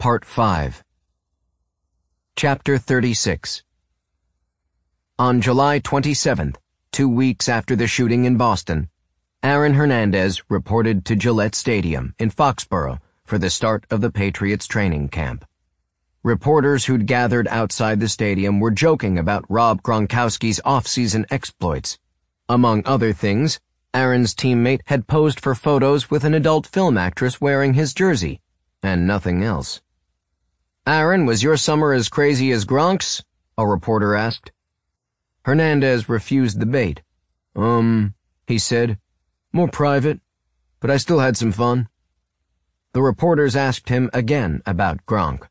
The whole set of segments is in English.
Part 5. Chapter 36. On July 27th, 2 weeks after the shooting in Boston, Aaron Hernandez reported to Gillette Stadium in Foxborough for the start of the Patriots training camp. Reporters who'd gathered outside the stadium were joking about Rob Gronkowski's off-season exploits. Among other things, Aaron's teammate had posed for photos with an adult film actress wearing his jersey, and nothing else. "Aaron, was your summer as crazy as Gronk's?" a reporter asked. Hernandez refused the bait. He said, "More private, but I still had some fun." The reporters asked him again about Gronk.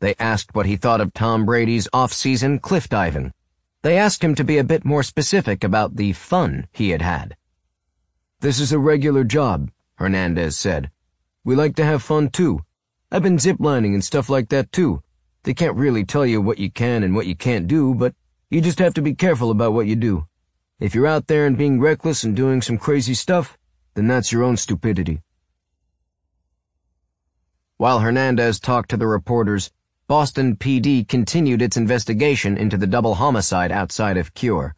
They asked what he thought of Tom Brady's off-season cliff diving. They asked him to be a bit more specific about the fun he had had. "This is a regular job," Hernandez said. "We like to have fun, too. I've been ziplining and stuff like that, too. They can't really tell you what you can and what you can't do, but you just have to be careful about what you do. If you're out there and being reckless and doing some crazy stuff, then that's your own stupidity." While Hernandez talked to the reporters, Boston PD continued its investigation into the double homicide outside of Cure.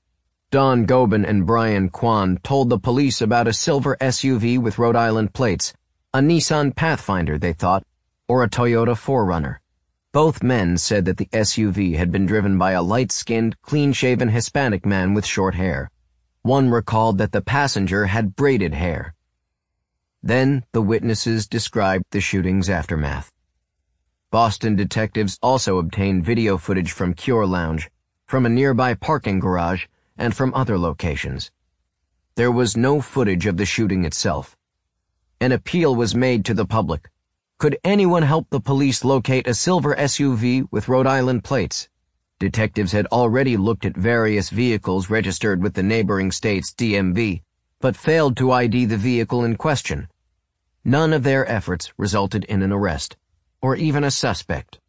Don Gobin and Brian Quan told the police about a silver SUV with Rhode Island plates, a Nissan Pathfinder, they thought, or a Toyota 4Runner. Both men said that the SUV had been driven by a light-skinned, clean-shaven Hispanic man with short hair. One recalled that the passenger had braided hair. Then the witnesses described the shooting's aftermath. Boston detectives also obtained video footage from Cure Lounge, from a nearby parking garage, and from other locations. There was no footage of the shooting itself. An appeal was made to the public. Could anyone help the police locate a silver SUV with Rhode Island plates? Detectives had already looked at various vehicles registered with the neighboring state's DMV, but failed to ID the vehicle in question. None of their efforts resulted in an arrest, or even a suspect.